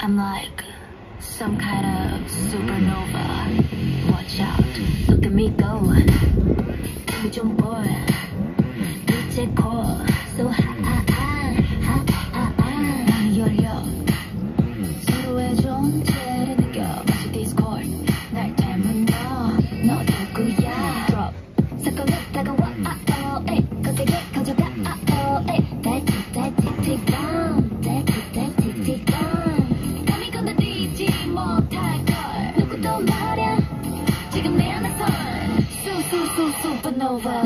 I'm like some kind of supernova. Watch out, look at me go. You don't bore, you take core. So high, yo. 서로의 존재를 느껴 마치 디스코드. 날 닮은 너 누구야? Drop, 섞어 다가와. 에이, 거세게 가져가. 에이, 달틱, 감히 건너뛰지 못할 걸. 누구도 말야, 지금 내 안에서. Supernova.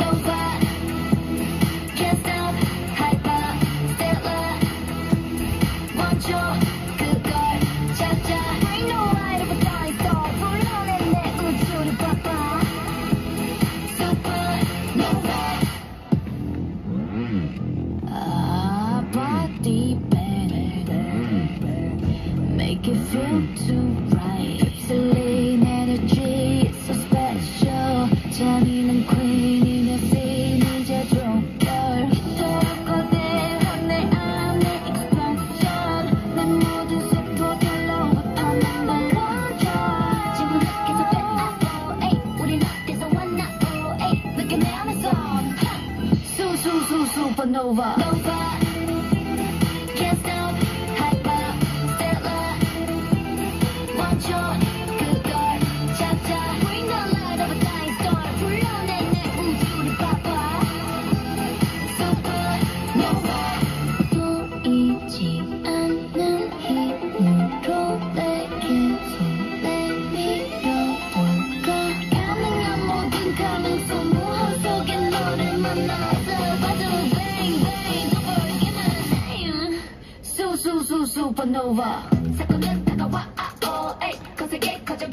Make it feel too right. Celine energy, it's so special. Johnny and Queen in the scene, it's a joker. So 거대한 내 안의 expansion. 내 모든 세포들로 하나만 멈춰. 지금 밖에서 뱉어. 에이, 우린 어디서 왔나? 에이, 느껴 내 안에서. Supernova. Can't stop.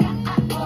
Supernova.